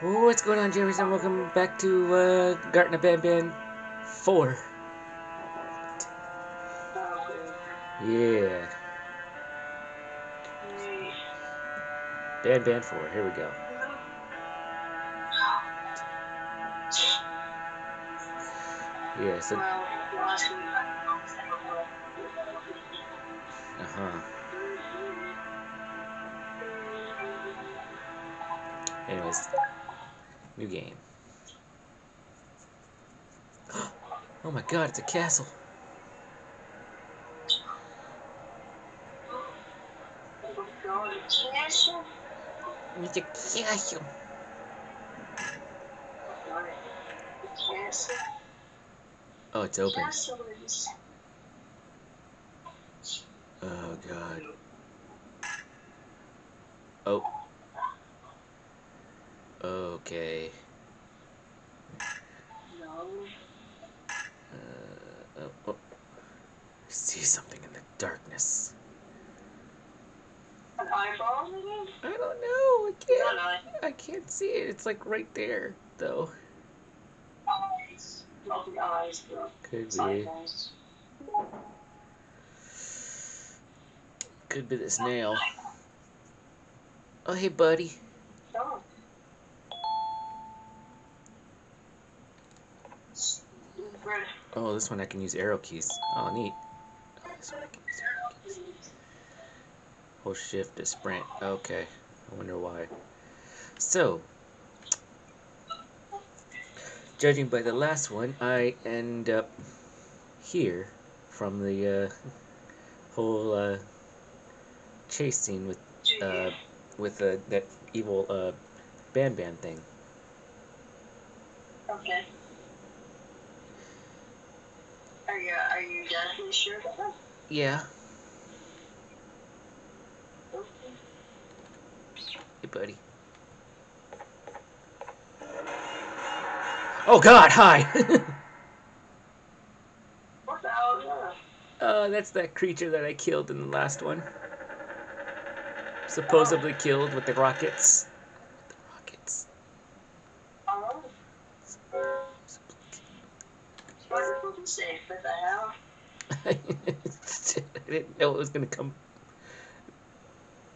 What's going on, Jammers, and welcome back to Garten of Banban 4. Yeah. Banban 4, here we go. Yeah, so... Anyways, new game. Oh my god, it's a castle! It's a castle! Oh, it's open. Oh god. Oh. Okay. Oh. See something in the darkness. An eyeball? I don't know. I can't. I can't see it. It's like right there, though. Eyes. Not the eyes, bro. Could be. Could be this nail. Oh, hey, buddy. Oh, this one I can use arrow keys. Oh, neat. Oh, this one I can use arrow keys. Hold shift to sprint. Okay. I wonder why. So, judging by the last one, I end up here from the whole chase scene with that evil Banban thing. Okay. Are you definitely sure about that? Yeah. Okay. Hey, buddy. Oh god, hi! What the hell is that? That's that creature that I killed in the last one. Supposedly killed with the rockets. Safe, what the hell? I didn't know it was gonna come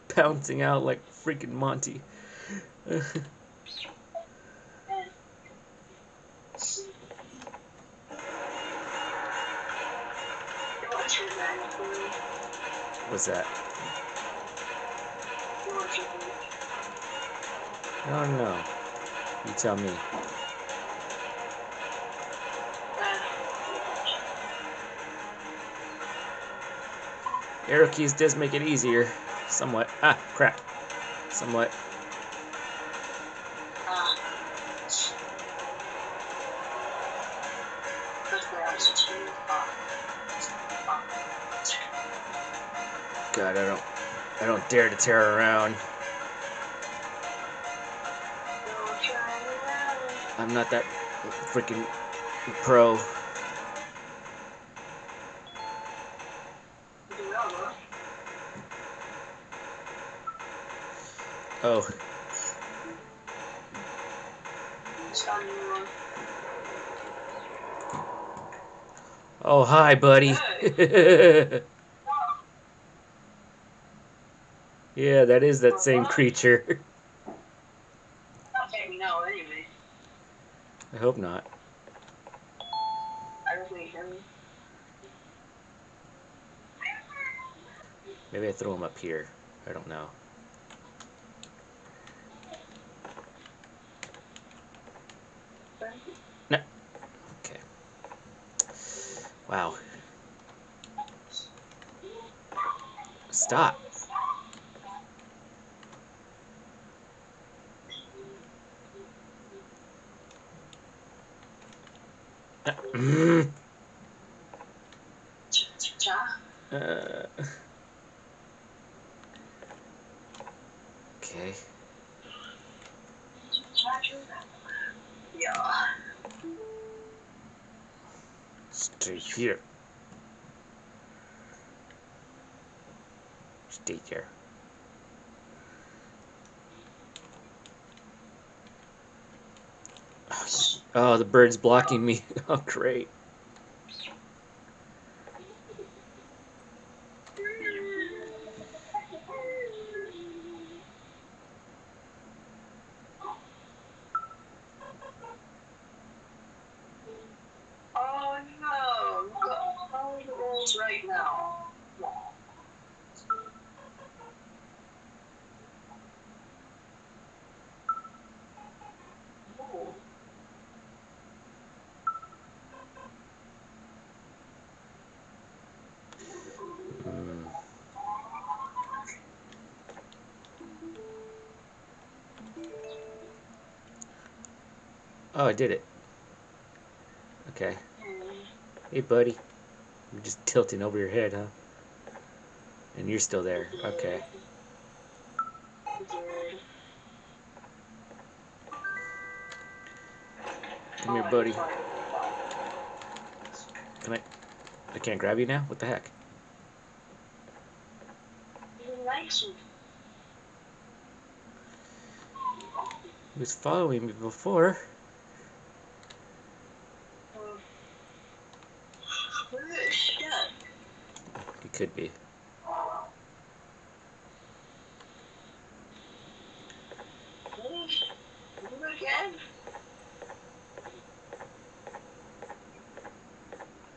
pouncing out like freaking Monty. What's that? Oh no. You tell me. Arrow keys does make it easier, somewhat. Ah, crap. Somewhat. God, I don't dare to tear her around. I'm not that freaking pro. Oh. Oh, hi, buddy. Yeah, that is that same creature. Okay, no, anyway. I hope not. I really hear me. Maybe I throw him up here. I don't know. No. Okay. Wow. Stop. Okay. Yeah. Stay here. Stay here. Oh, the bird's blocking me. Oh, great. Oh, I did it. Okay. Hey, buddy. I'm just tilting over your head, huh? And you're still there. Okay. Come here, buddy. Can I can't grab you now? What the heck? He was following me before. Could be.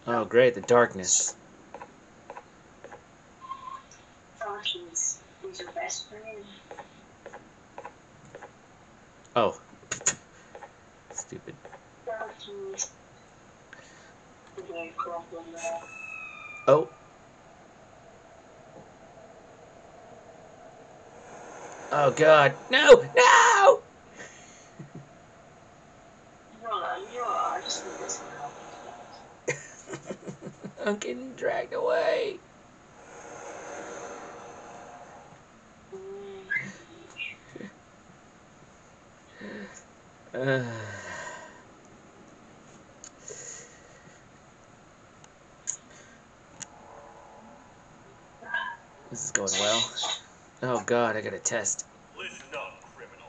Oh, great, the darkness. Darkness is your best friend. Oh. Stupid. Darkness. Oh. Oh God! No! No! I just need this now. I'm getting dragged away. This is going well. Oh God, I got a test. Listen up, criminal.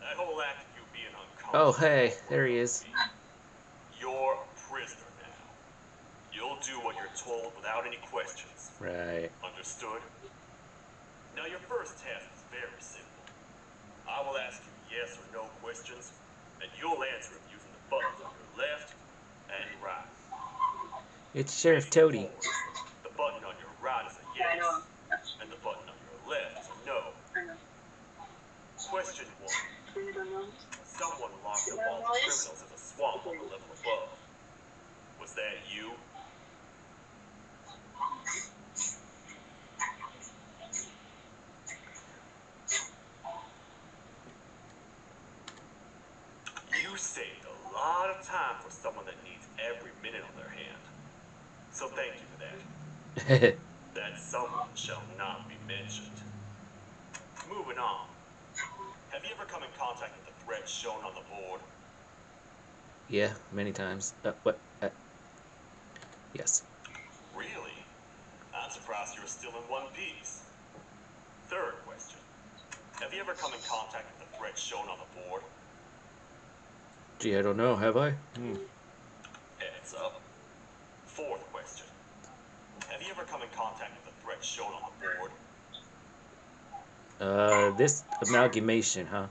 That whole act of you being uncomfortable. Oh hey, there he is. You're a prisoner now. You'll do what you're told without any questions. Right. Understood? Now your first task is very simple. I will ask you yes or no questions, and you'll answer them using the buttons on your left and right. It's Sheriff Toady. The button on your right is a yes, and the button on your left is a no. Question 1. Someone locked up all the criminals in the swamp on the level above. Was that you? You saved a lot of time for someone that needs every minute on their hand. So thank you for that. That someone shall not be mentioned. Moving on. Have you ever come in contact with the threat shown on the board? Yeah, many times. Yes. Really? I'm surprised you're still in one piece. Third question. Have you ever come in contact with the threat shown on the board? Gee, I don't know. Have I? Heads up. Fourth question. Have you ever come in contact with the threat shown on the board? This amalgamation, huh?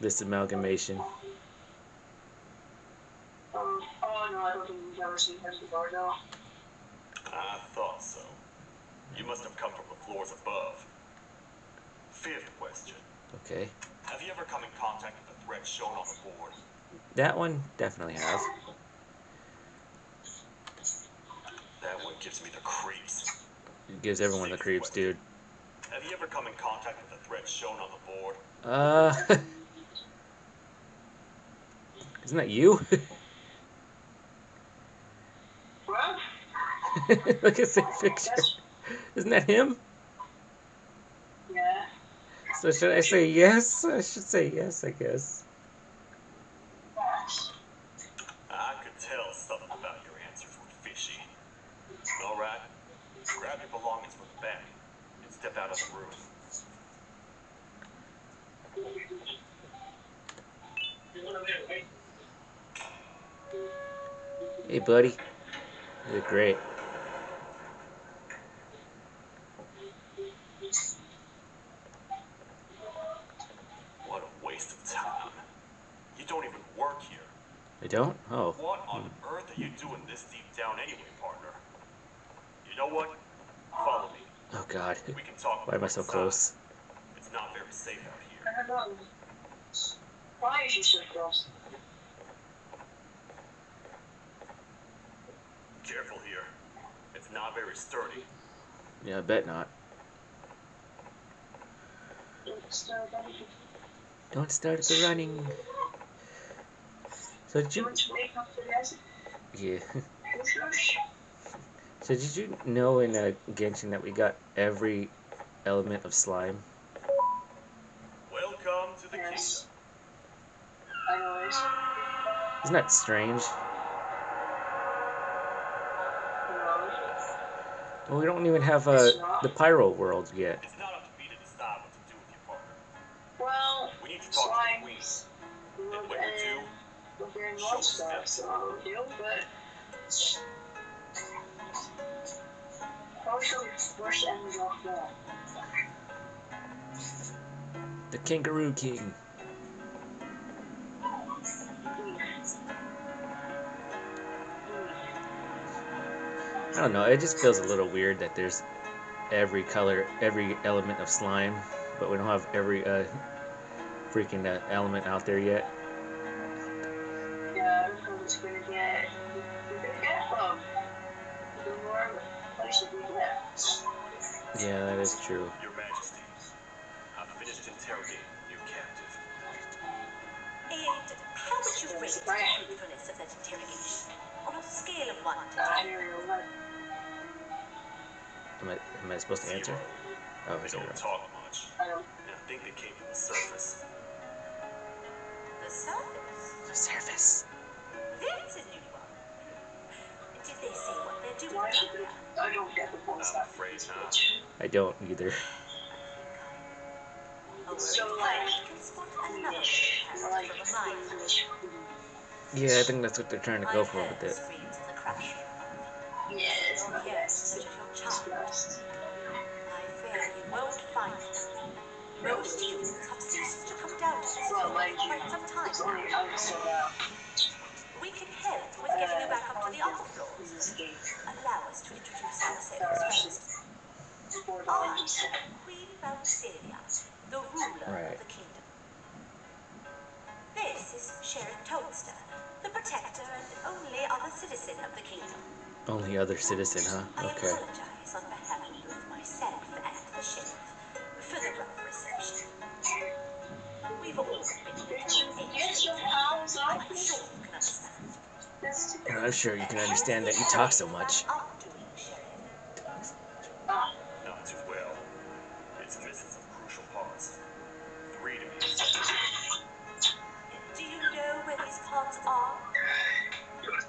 This amalgamation. Oh, no, I don't think you've ever seen him before, no. I thought so. You must have come from the floors above. Fifth question. Okay. Have you ever come in contact with the threat shown on the board? That one definitely have. That one gives me the creeps. It gives everyone the creeps, dude. Have you ever come in contact with the threat shown on the board? Isn't that you? What? Look at that picture. Isn't that him? Yeah. So should I say yes? I should say yes, I guess. I could tell something about your answers were fishy. All right. Grab your belongings from the back and step out of the room. Hey, buddy. You look great. What a waste of time. You don't even work here. I don't? Oh. What on earth are you doing this deep down anyway, partner? You know what? Follow me. Oh, God. We can talk. Why am I so close? It's not very safe out here. Why is she so close? Careful here. It's not very sturdy. Yeah, I bet not. Don't start the running. So did you... Yeah. So did you know in Genshin that we got every element of slime? Welcome to the kingdom. Isn't that strange? Well, we don't even have the pyro world yet. It's not up to me to decide what to do with your partner. Well, we need to talk to the queen. And when we do, she'll step so but... The Kangaroo King. I don't know, it just feels a little weird that there's every color, every element of slime, but we don't have every freaking element out there yet. Yeah, I'm just gonna get... Yeah, that is true. Your Majesty, I've finished interrogating your captive. And how would you rate the fruitfulness of that interrogation on a scale of 1 to 10? Am I supposed to answer? Oh, they don't talk much. And I think they came to the surface. The surface? The surface. This is new. Did they see what they're doing? I don't get the point. I'm afraid not. I don't either. Yeah, I think that's what they're trying to go for with it. Yes. Yes. I fear you won't find them. Most humans have ceased to come down to this world for quite some time now. We can help with getting you back up to the upper floors. Allow us to introduce ourselves first. I am Queen Bouncelia, the ruler of the kingdom. This is Sheriff Toadster, the protector and only other citizen of the kingdom. Only other citizen, huh? Okay. I apologize on behalf of both myself and the sheriff for the rough reception. We've all been I'm sure you can understand that you talk so much. Not too well. It's missing some crucial parts. 3 to be exact. Do you know where these parts are?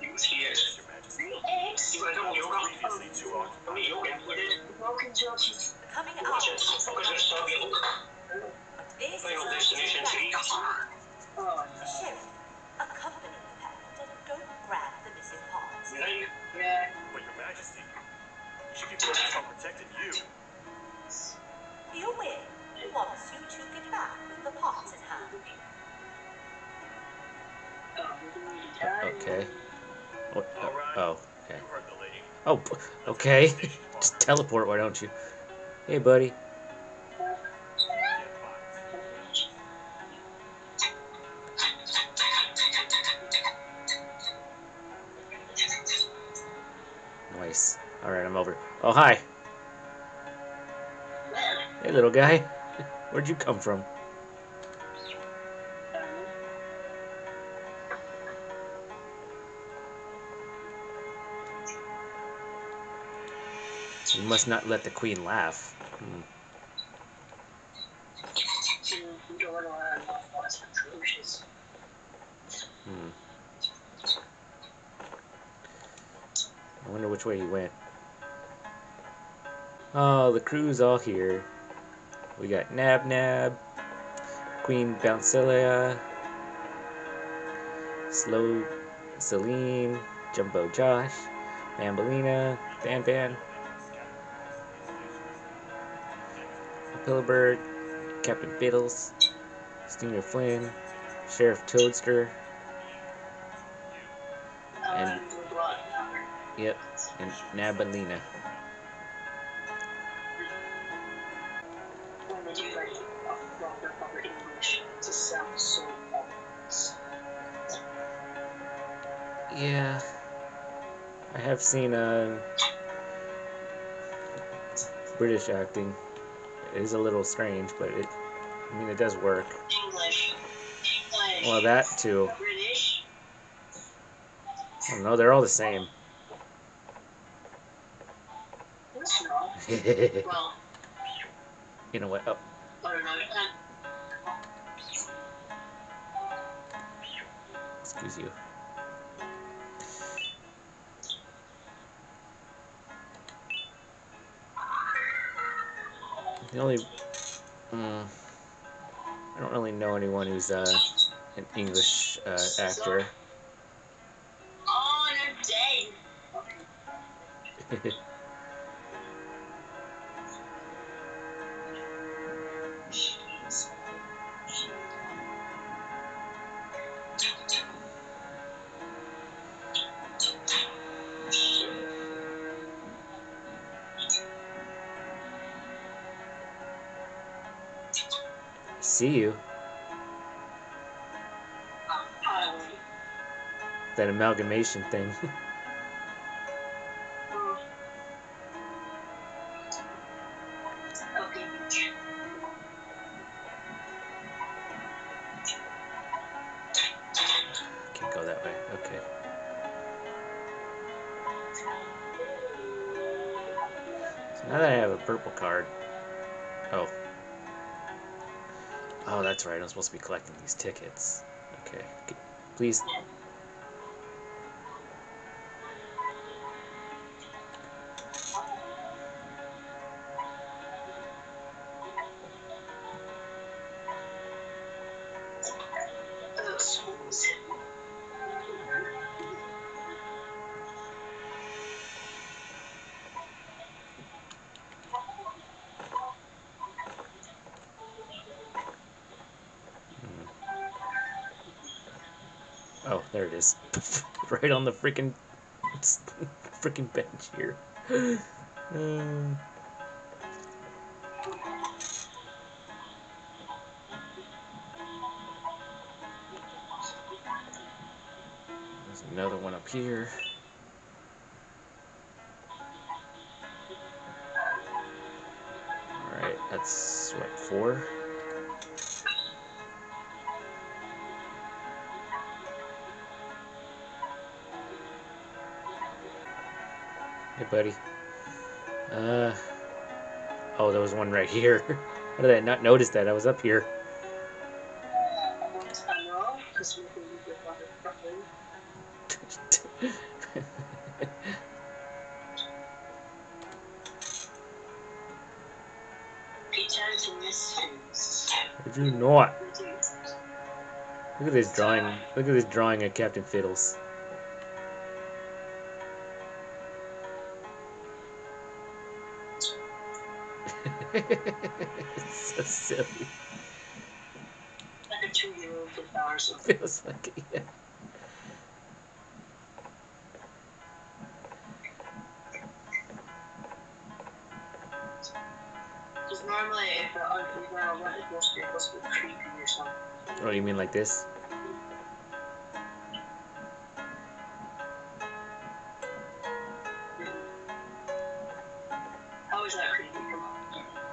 Yes, Your Majesty. You were previously too occupied. Coming out. This is Sheriff, accompany the parent and go grab the missing parts. Yeah. But Your Majesty, she can focus on protecting you. You will, once you two get back with the parts in hand. Okay. Oh, okay. Oh, okay. Just teleport, why don't you? Hey, buddy. Alright, I'm over. Oh, hi. Hey, little guy. Where'd you come from? You must not let the queen laugh. I wonder which way he went. Oh, the crew's all here. We got Nab Nab, Queen Bouncelia, Slow Celine, Jumbo Josh, Bambolina, Banban, Hillibert, Captain Fiddles, Steiner Flynn, Sheriff Toadster, and yep, and Nabalina. Yeah, I have seen British acting. It is a little strange, but it, I mean, it does work. English. Well, that too. British. I don't know, they're all the same. What's wrong? Well, you know what? Oh. I don't know. Excuse you. The only, I don't really know anyone who's an English actor. Oh, no day. See you. That amalgamation thing. Can't go that way. Okay. So now that I have a purple card. Oh. Oh, that's right. I'm supposed to be collecting these tickets. Okay. Please. Oh, there it is. Right on the freaking bench here. There's another one up here. All right, that's what, 4? Hey, buddy. Oh, there was one right here. How did I not notice that? I was up here. I do not. Look at this drawing. Look at this drawing of Captain Fiddles. It's so silly. Like a 2-year-old with ours. Feels like it, yeah. Because normally if I want it, it's supposed to be creepy or something. Oh, you mean like this? How is that creepy?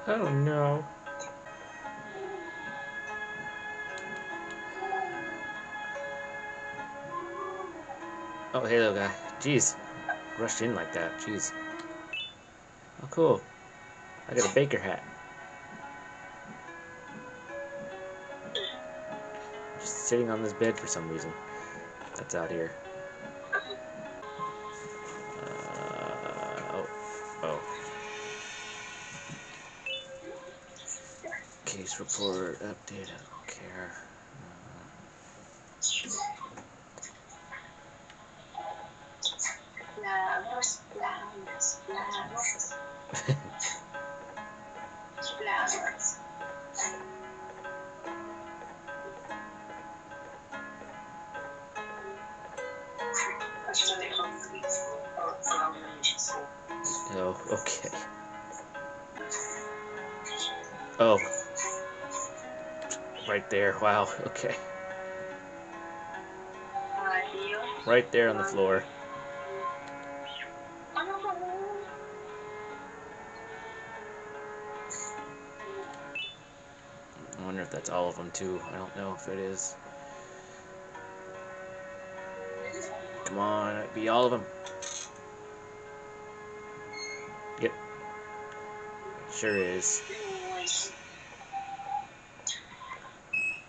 Oh no. Oh, hey little guy. Jeez. Rushed in like that. Jeez. Oh cool. I got a baker hat. I'm just sitting on this bed for some reason. That's out here. Case report update. I don't care. Flowers, flowers, flowers. Flowers. Oh, okay. Oh. Right there, wow, okay. Right there on the floor. I wonder if that's all of them too. I don't know if it is. Come on, it'd be all of them. Yep. Sure is.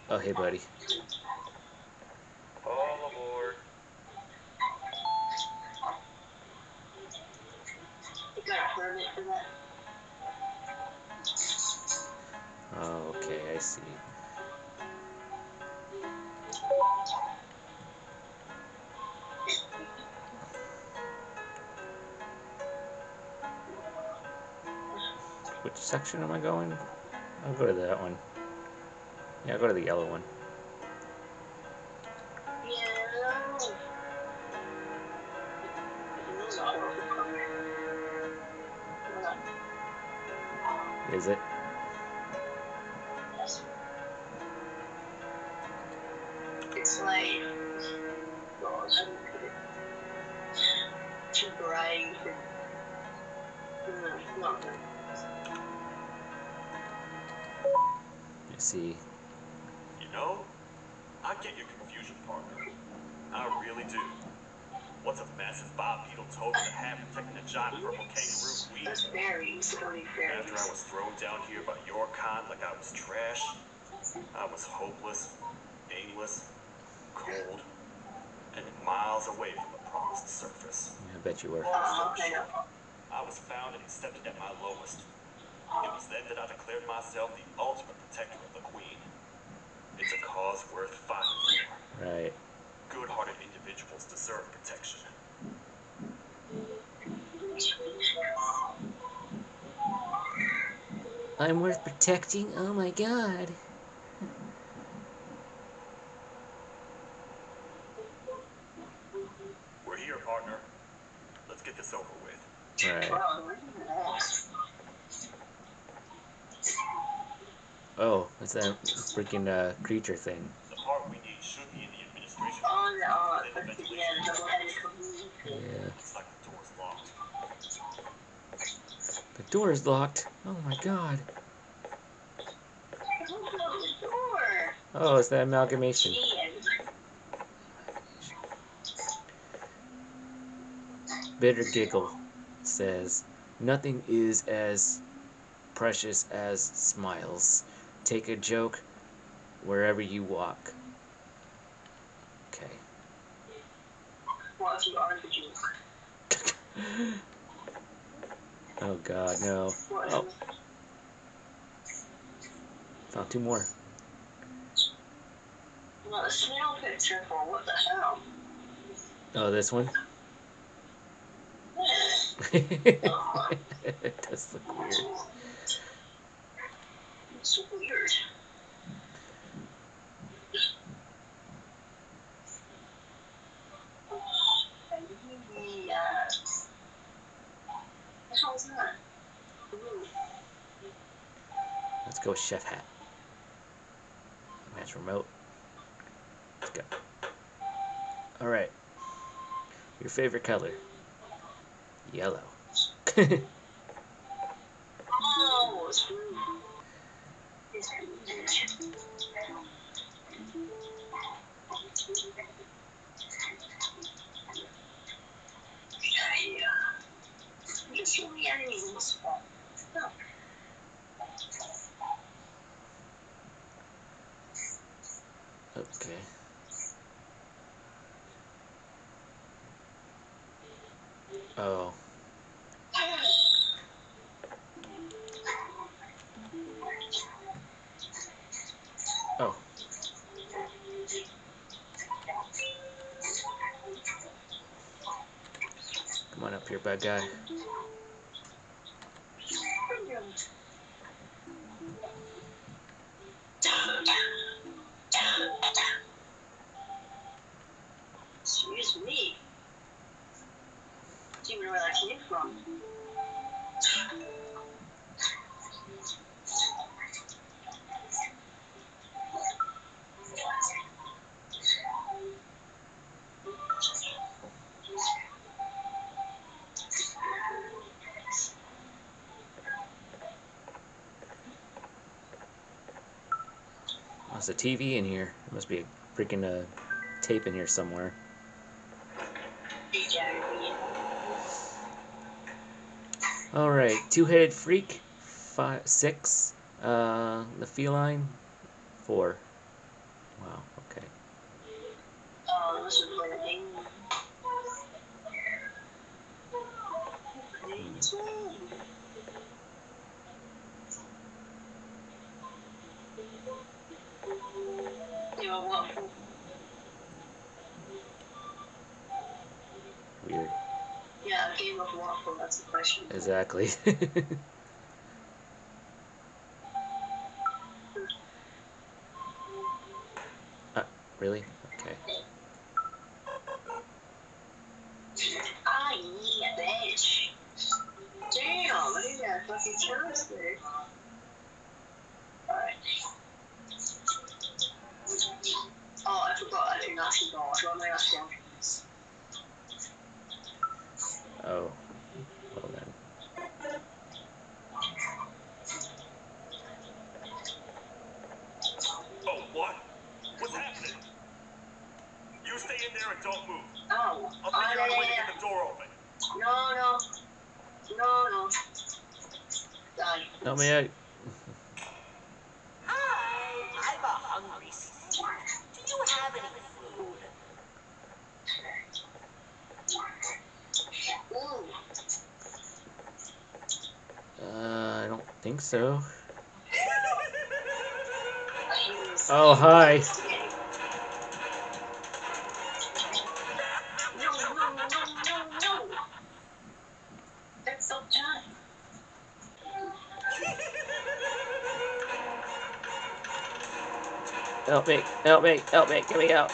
Oh, hey, buddy. All aboard. Oh, okay, I see. Which section am I going? I'll go to that one. Yeah, I'll go to the yellow one. Yeah. Is it? It's like too bright. I see. You know, I get your confusion, partner. I really do. What's a massive bipedal toad to have protecting a giant purple kangaroo weed? Those berries, after I was thrown down here by your kind like I was trash, I was hopeless, aimless, cold, and miles away from the promised surface. Yeah, I bet you were. I was found and accepted at my lowest. It was then that I declared myself the ultimate protector of the Queen. It's a cause worth fighting for. Right. Good-hearted individuals deserve protection. I'm worth protecting? Oh my god. We're here, partner. Let's get this over with. Right. Oh, it's that freaking creature thing. The part we need should be in the administration. Oh no, yeah. It's like the door's locked. The door is locked? Oh my god. I don't know the door. Oh, it's that amalgamation. Bittergiggle says, nothing is as precious as smiles. Take a joke wherever you walk. Okay. Well, if you are the joke. Oh god, no. Oh. Found two more. Well, the snail picture for what the hell? Oh, this one? It does look weird. It's weird. I need the, what the hell is that? Let's go chef hat. Match remote. Let's go. Alright. Your favorite color? Yellow. Oh, it's blue. Okay. Oh. Oh. up here, bad guy. Excuse me. Do you know where that came from? There's a TV in here. There must be a freaking tape in here somewhere. Alright, two-headed freak, 5, 6, the feline, 4. Wow, okay. Weird. Yeah, a game of waffle, that's the question. Exactly. Really? Okay. I need a bitch. Damn, look at that fucking toaster. Alright. Oh, I forgot I did not see the water. Oh my gosh, yeah. Oh, well then. Oh, what? What's happening? You stay in there and don't move. Oh, I'll figure out a way to get the door open. No. Die. Help me out. Hi, I'm a hungry sister. Do you have any food? I don't think so. Oh, hi. No. That's so done. Help me. Get me out.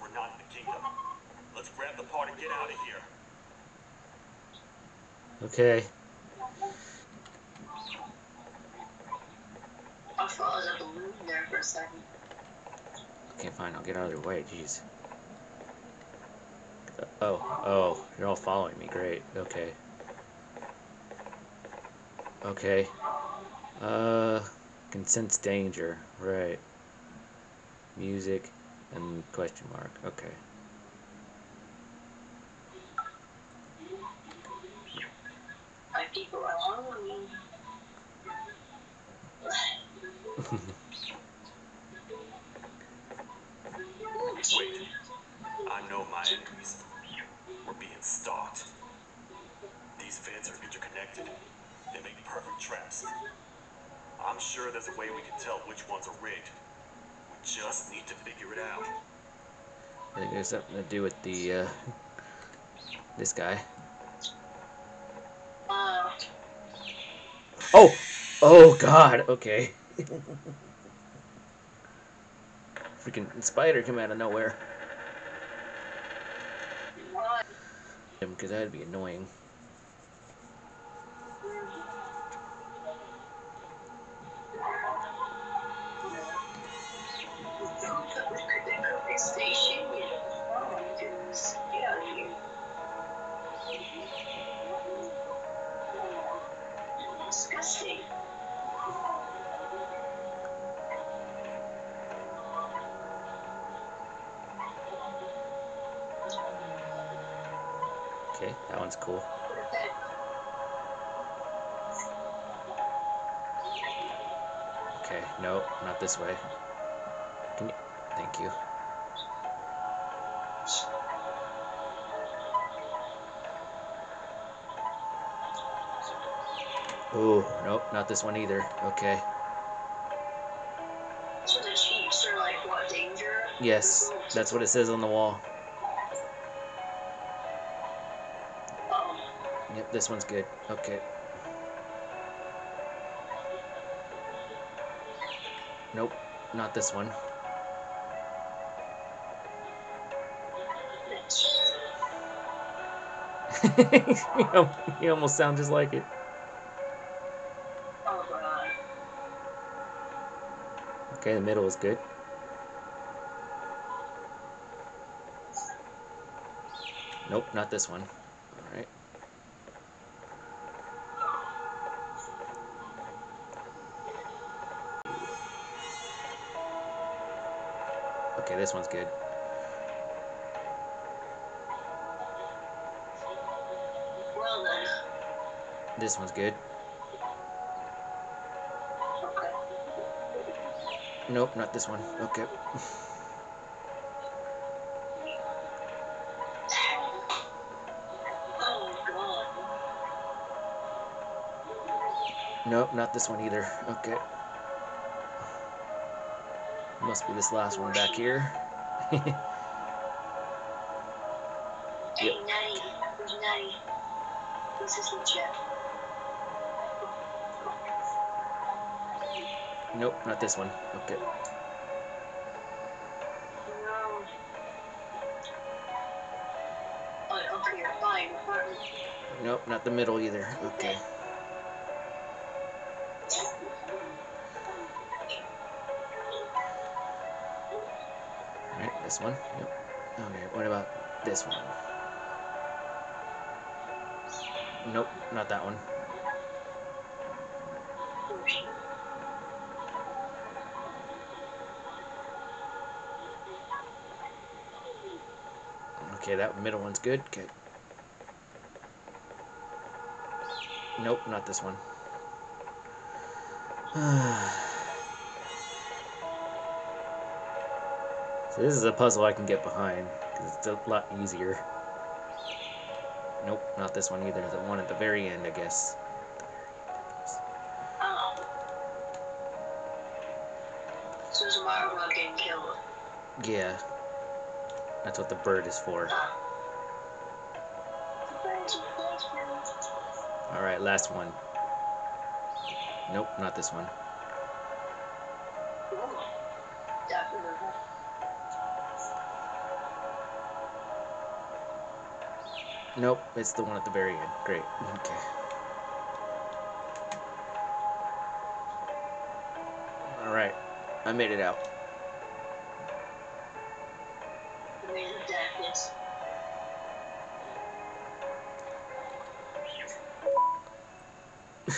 We're not in the kingdom. Let's grab the pot and get out of here. Okay. I thought I was a balloon there for a second. Okay, fine. I'll get out of the way. Jeez. Oh. You're all following me. Great. Okay. Can sense danger. Right. Music. And question mark. Okay. My people are hungry. Wait. I know my enemies. We're being stalked. These fans are interconnected. They make perfect traps. I'm sure there's a way we can tell which ones are rigged. Just need to figure it out. I think there's something to do with the this guy. Oh God, okay. Freaking spider came out of nowhere. What? Because that'd be annoying. Okay, that one's cool. Okay, no, not this way. Can you? Thank you. Ooh, nope, not this one either. Okay. So the sheeps are like, what, danger? Yes, that's what it says on the wall. Yep, this one's good. Okay. Nope, not this one. You almost sound just like it. Okay, the middle is good. Nope, not this one. Alright. Okay, this one's good. Well then. This one's good. Nope, not this one. Okay. Nope, not this one either. Okay. Must be this last one back here. Yep. This is legit. Nope, not this one. Okay. No. Nope, not the middle either. Okay. Alright, this one. Yep. Okay, what about this one? Nope, not that one. Okay, that middle one's good. Okay. Nope, not this one. So this is a puzzle I can get behind, because it's a lot easier. Nope, not this one either. The one at the very end, I guess. So there's a lot of getting killed. Yeah. That's what the bird is for. Alright, last one. Nope, not this one. Nope, it's the one at the very end. Great. Okay. Alright, I made it out.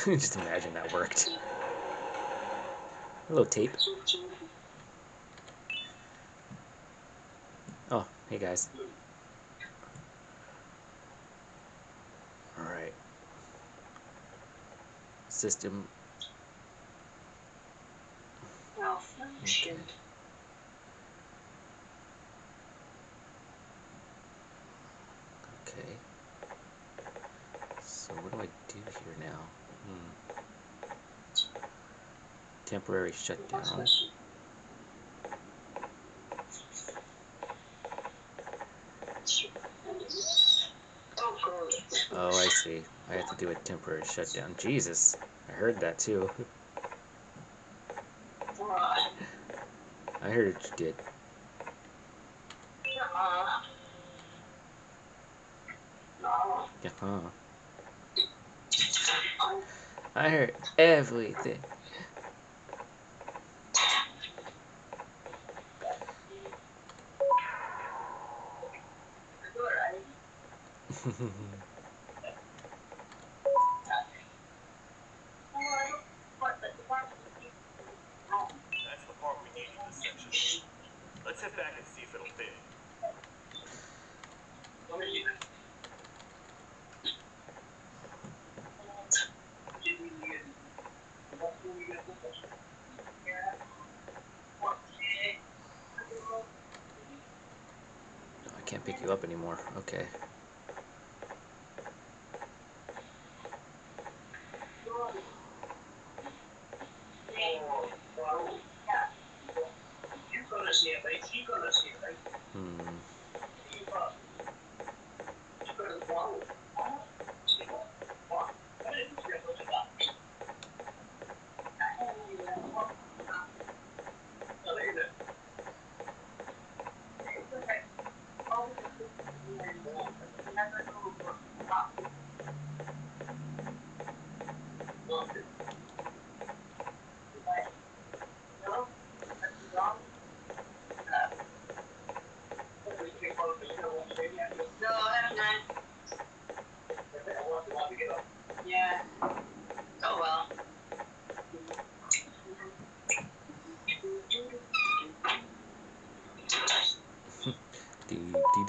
Just imagine that worked. Hello, tape. Oh, hey guys. Alright. System. Okay. Okay. So what do I do here now? Temporary shutdown. Oh, I see. I have to do a temporary shutdown. Jesus, I heard that too. I heard you did. Uh-huh. I heard everything. That's the part we need in this section. Let's head back and see if it'll fit. No, I can't pick you up anymore. Okay. What,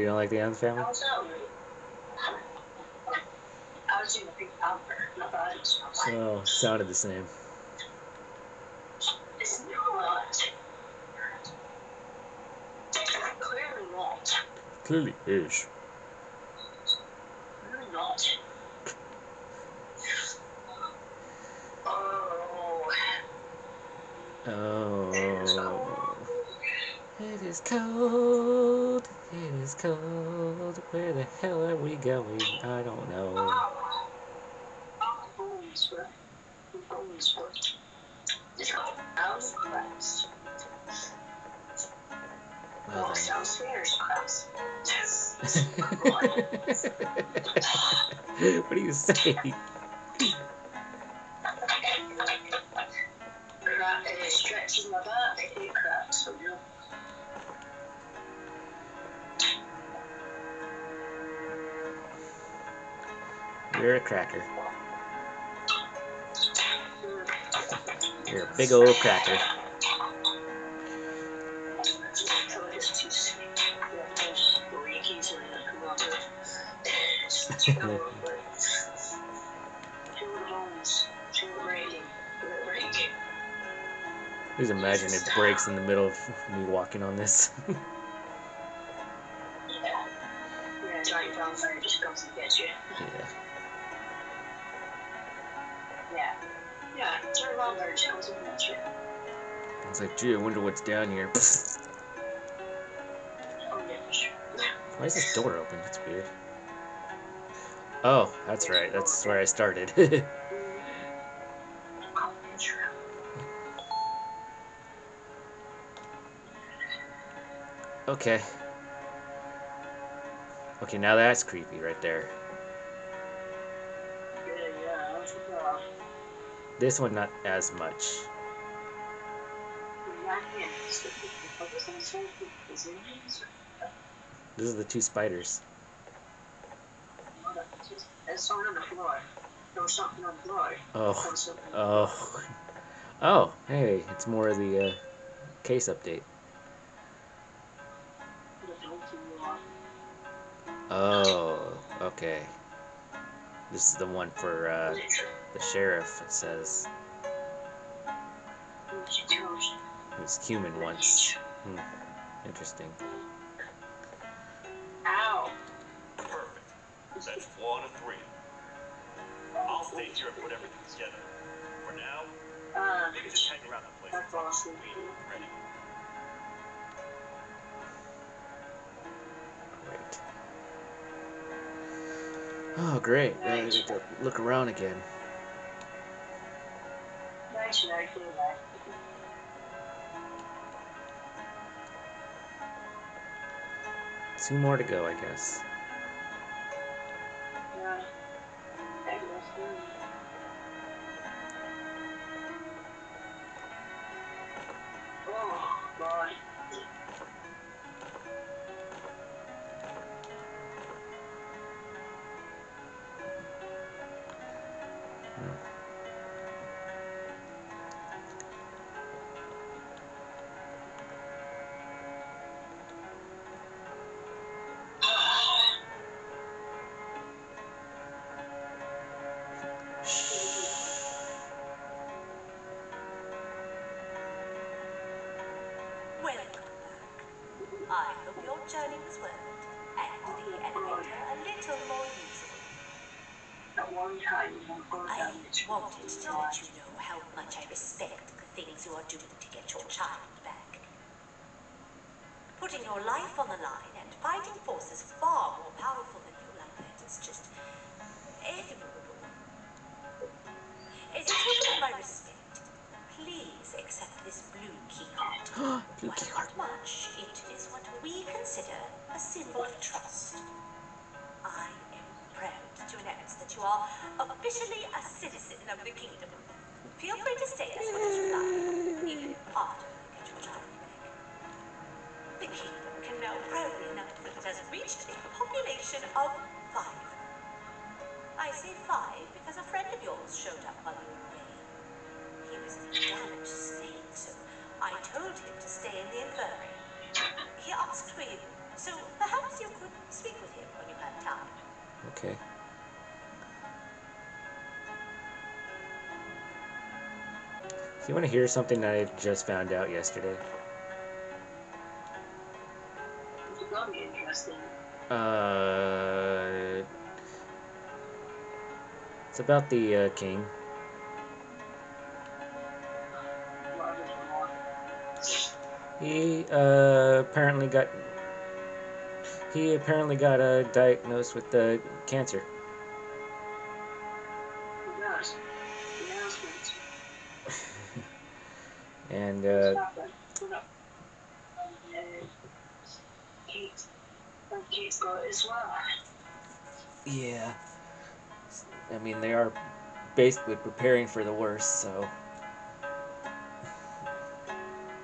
you don't like the Adams Family? Oh, sounded the same. It's not. Clearly not. Clearly is. Clearly not. Oh. Oh. It is cold. It is cold. Where the hell are we going? I don't know. Well, what do you say? You're a cracker. You're a big old cracker. Just imagine it breaks in the middle of me walking on this. Yeah. Yeah, giant bonfire just comes and gets you. Yeah. Yeah. Yeah, giant bonfire just comes and gets you. I was like, gee, I wonder what's down here. Why is this door open? That's weird. Oh, that's right. That's where I started. Okay. Okay, now that's creepy right there. Yeah, that's a this one, not as much. This is the two spiders. There's something on the floor. There was something on the floor. Oh. Oh. Oh, hey, it's more of the case update. Oh, okay. This is the one for the sheriff, it says. It was human once. Hmm. Interesting. Ow! Perfect. That's 1 of 3. I'll stay here and put everything together. For now, maybe just hang around the place. That's awesome. Ready. Oh, great. Now I get to look around again. Two more to go, I guess. Oh, God. are officially a citizen of the kingdom. Feel free to stay as much as you like, even part of the Choo-Choo Charles. The kingdom can now proudly announce that it has reached a population of 5. I say 5 because a friend of yours showed up while you were away. He was damaged sane, so I told him to stay in the infirmary. He asked for you, so perhaps you could speak with him when you had time. Okay. So you want to hear something that I just found out yesterday? This is going to be interesting. It's about the king. He apparently got diagnosed with cancer. Oh gosh, he has cancer. And Kate's got it as well. Yeah. I mean, they are basically preparing for the worst, so...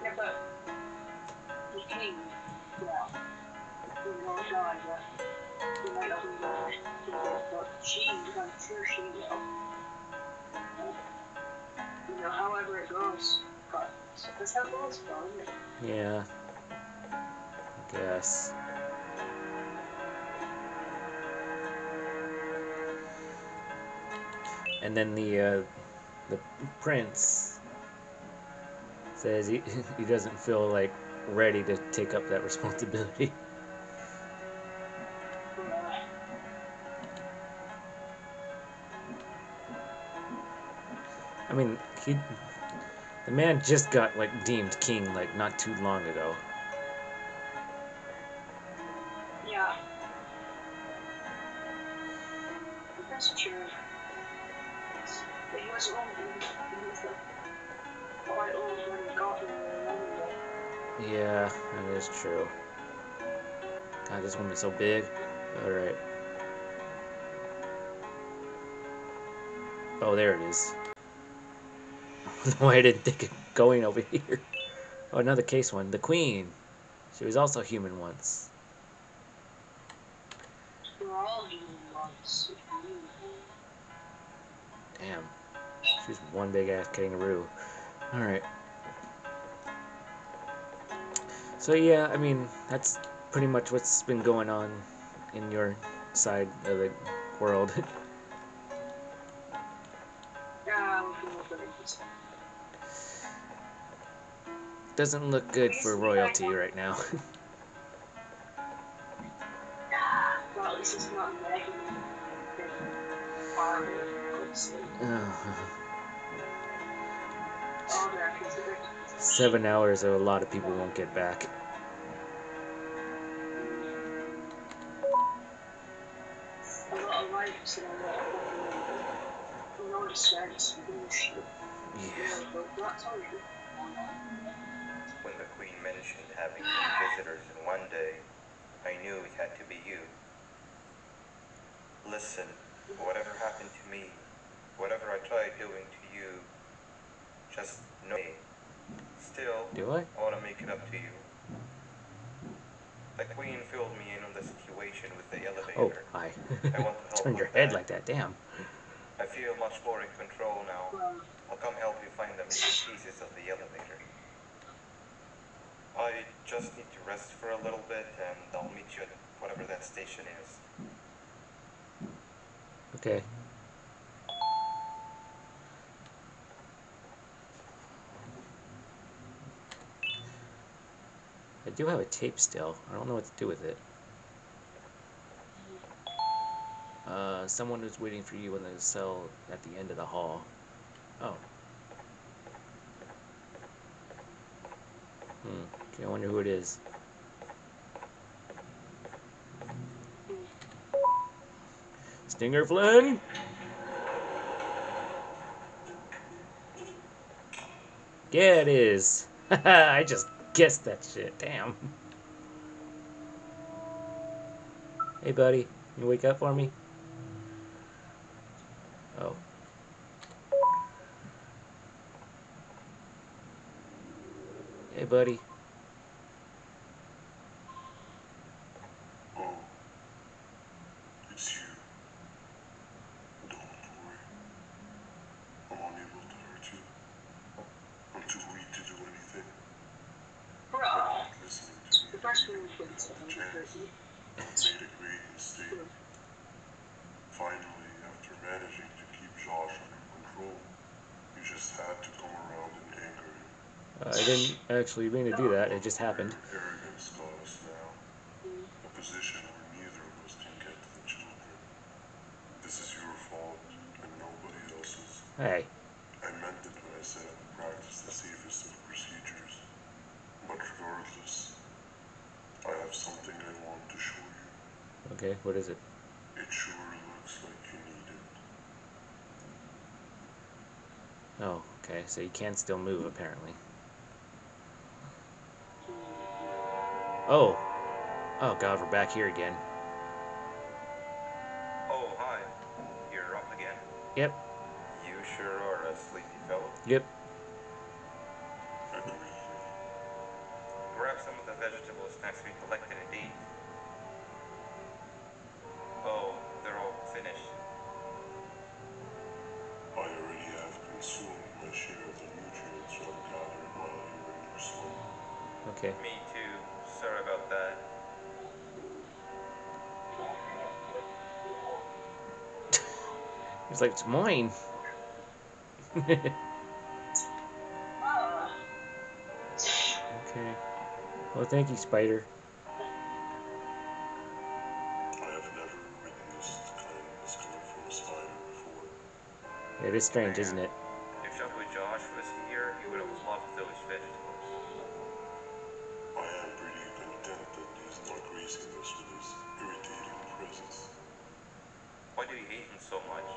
Yeah, but... The king... Well... He will die, but... He might not be dead. But she... I'm sure she will. You know, however it goes. But... That's how it goes, isn't it? Yeah. I guess... And then the prince says he doesn't feel like ready to take up that responsibility. I mean, the man just got like deemed king like not too long ago. Yeah, that's true. He was old. He was quite old when he got him anyway. Yeah, that is true. God, this woman's so big. Alright. Oh, there it is. Why I didn't think of going over here. Oh, another case one. The queen. She was also human once. We're all human once. Damn. She's one big ass kangaroo. Alright. So yeah, I mean, that's pretty much what's been going on in your side of the world. Doesn't look good for royalty right now. Well, this is not American army.7 hours, a lot of people won't get back. Yeah. When the Queen mentioned having visitors in one day, I knew it had to be you. Listen, whatever happened to me, whatever I tried doing to you, just know me. Still, I want to make it up to you. The Queen filled me in on the situation with the elevator. Oh, hi. I want to help. Turn your head like that, damn. I feel much more in control now. I'll come help you find the missing pieces of the elevator. I just need to rest for a little bit, and I'll meet you at whatever that station is. Okay. I do have a tape still. I don't know what to do with it. Someone was waiting for you in the cell at the end of the hall. Oh. Okay, I wonder who it is. Steiner Flynn? Yeah, it is. I just... guess that shit, damn. Hey buddy, can you wake up for me? Oh. Hey, buddy. Oh, it's you. Don't worry. I'm unable to hurt you. I'm too weak to do anything. Bro. The first one was a chance. I made a great mistake. Finally, after managing to keep Josh under control, you just had to come around and anger him. I didn't actually mean to do that, it just happened. Arrogance got us now. A position where neither of us can get to the children. This is your fault and nobody else's. Hey. I meant it when I said I would practice the safest of procedures. But regardless, I have something I want to show you. Okay, what is it? It sure looks like you need it. Oh, okay, so you can still move apparently. Oh. Oh god, we're back here again. Oh, hi. You're up again? Yep. You sure are a sleepy fellow. Yep. Grab some of the vegetable snacks we collected indeed. Oh, they're all finished. I already have consumed my share of the nutrients from gathered while you were in your sleep. Okay. Me too. Sorry about that. He's like, it's mine. Okay. Well, thank you, Spider. I have never witnessed kindness coming from a spider before. It is strange, isn't it? If Jumbo Josh was here, he would have loved those vegetables. Why do you hate him so much?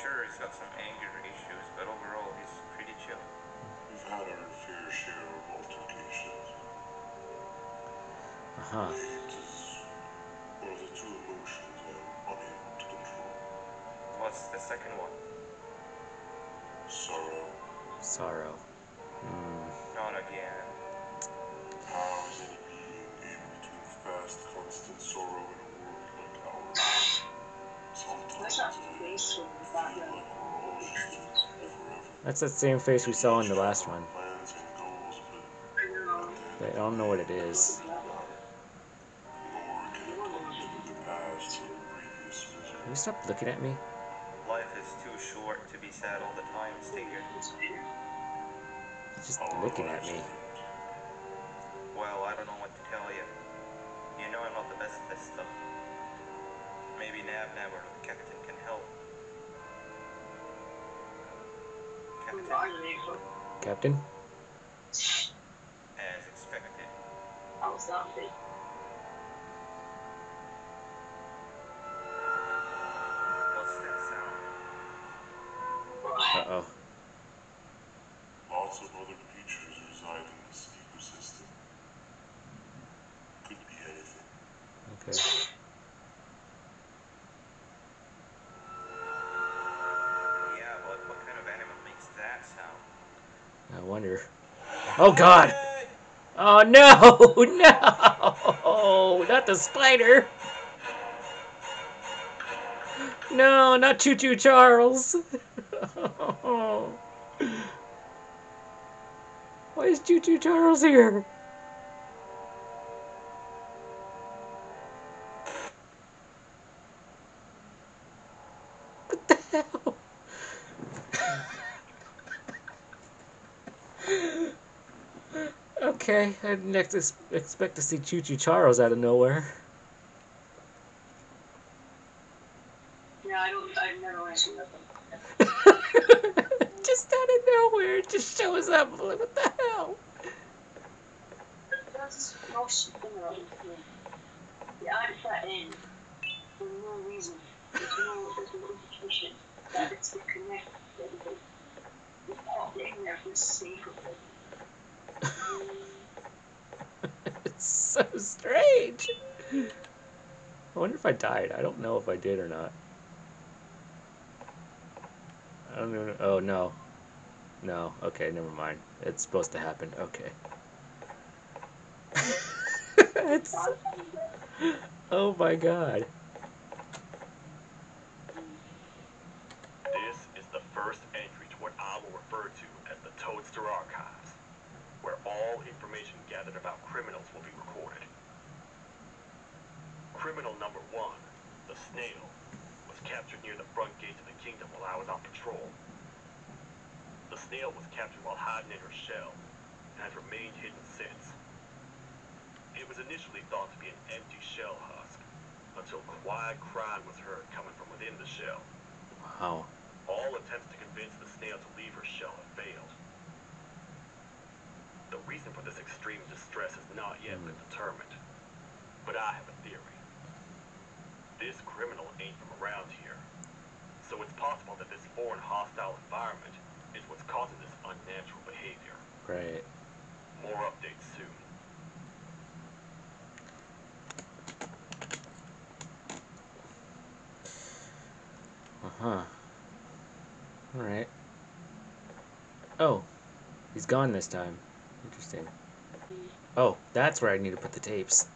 Sure, he's got some anger issues, but overall, he's pretty chill. We've had our fair share of altercations. Hate is one of the two emotions I'm unable to control. What's the second one? Sorrow. Sorrow. Not again. How is any being able to infest constant sorrow in a world like ours? Sometimes I feel like we're all just in it forever. That's that same face we saw in the last one. But I don't know what it is. Can you stop looking at me? Life is too short to be sad all the time, Steiner. He's just looking at me. Well, I don't know what to tell you. You know I'm not the best at this stuff. Maybe Nab Nab or the Captain can help. Captain? As expected. How's that? What's that sound? Uh-oh. Lots of other creatures reside in this ecosystem. Could be anything. Okay. Yeah, but what kind of animal makes that sound? I wonder. Oh god! Oh no! No! Not the spider! No, not Choo-Choo Charles! Why is Choo-Choo Charles here? Okay, I didn't expect to see Choo-Choo Charles out of nowhere. Yeah, I've never actually met them. Just out of nowhere, it just shows up. I'm like, what the hell? That's most similar. Yeah, I put in for no reason. There's no indication that it's the connect that they popped in there for the sake of it. It's so strange. I wonder if I died. I don't know if I did or not. don't even. Oh no. No. Okay, never mind. It's supposed to happen. Okay. It's. Oh my god. This is the first entry to what I will refer to as the Toadster Archives, where all information gathered about criminals will be recorded. Criminal number 1, the snail, was captured near the front gates of the kingdom while I was on patrol. The snail was captured while hiding in her shell, and has remained hidden since. It was initially thought to be an empty shell husk, until quiet crying was heard coming from within the shell. Wow. All attempts to convince the snail to leave her shell have failed. The reason for this extreme distress has not yet been determined, but I have a theory. This criminal ain't from around here, so it's possible that this foreign hostile environment is what's causing this unnatural behavior. Right. More updates soon. Uh-huh. Alright. Oh. He's gone this time. Interesting. Oh, that's where I need to put the tapes.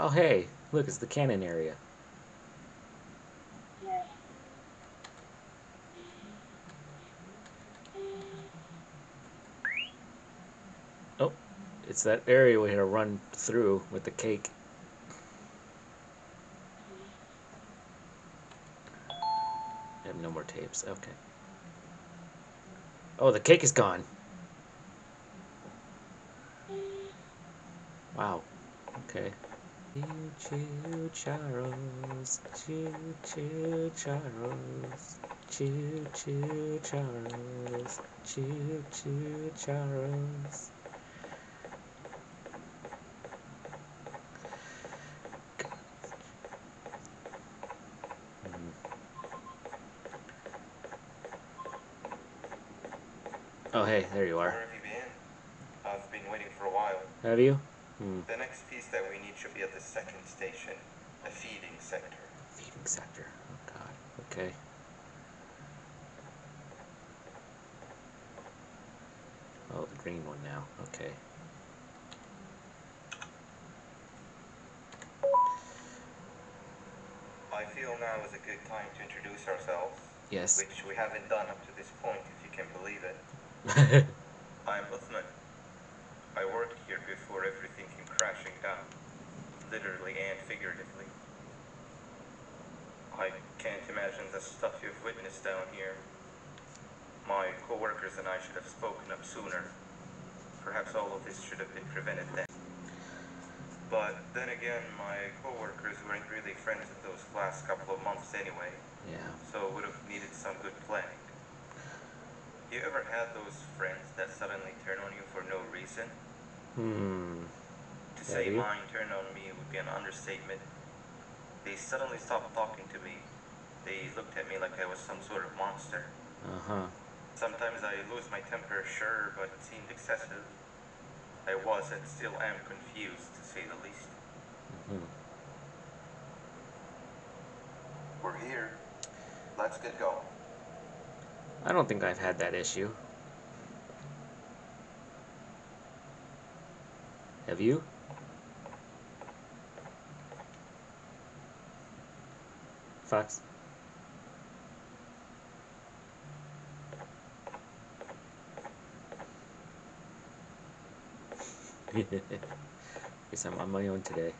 Oh, hey. Look, it's the cannon area. It's that area we had to run through with the cake. I have no more tapes. Okay. Oh, the cake is gone. Wow. Okay. Choo-choo Charles. Choo-choo Charles. Choo-choo Charles. Choo-choo Charles. Oh, hey, there you are. Where have you been? I've been waiting for a while. Have you? The next piece that we need should be at the second station, the feeding sector. Feeding sector. Oh, God. Okay. Oh, the green one now. Okay. I feel now is a good time to introduce ourselves. Yes. Which we haven't done up to this point, if you can believe it. I'm Uthman. I worked here before everything came crashing down, literally and figuratively. I can't imagine the stuff you've witnessed down here. My co-workers and I should have spoken up sooner. Perhaps all of this should have been prevented then. But then again, my co-workers weren't really friends in those last couple of months anyway. Yeah. So would have needed some good planning. You ever had those friends that suddenly turn on you for no reason? To say mine turned on me would be an understatement. They suddenly stopped talking to me. They looked at me like I was some sort of monster. Sometimes I lose my temper, sure, but it seemed excessive. I was and still am confused, to say the least. We're here. Let's get going. I don't think I've had that issue. Have you? Fox? Guess I'm on my own today.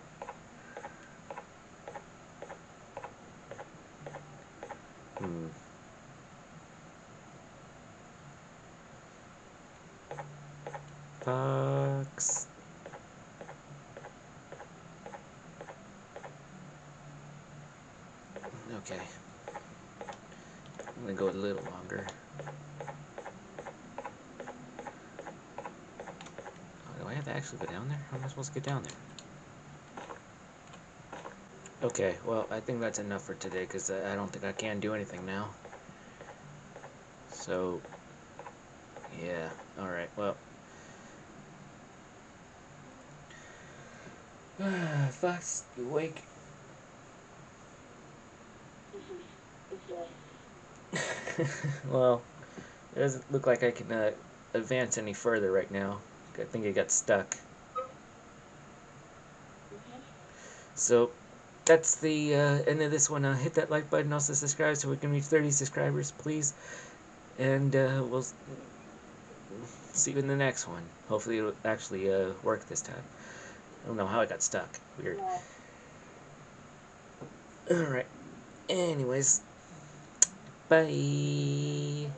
Fox. Okay. I'm gonna go a little longer. Oh, do I have to actually go down there? How am I supposed to get down there? Okay, well, I think that's enough for today because I don't think I can do anything now. So, yeah. Alright, well. Fox, you awake? Well, it doesn't look like I can advance any further right now. I think I got stuck. So, that's the end of this one. Hit that like button, also subscribe so we can reach 30 subscribers, please. And we'll see you in the next one. Hopefully it'll actually work this time. I don't know how I got stuck. Weird. Alright. Anyways. Bye.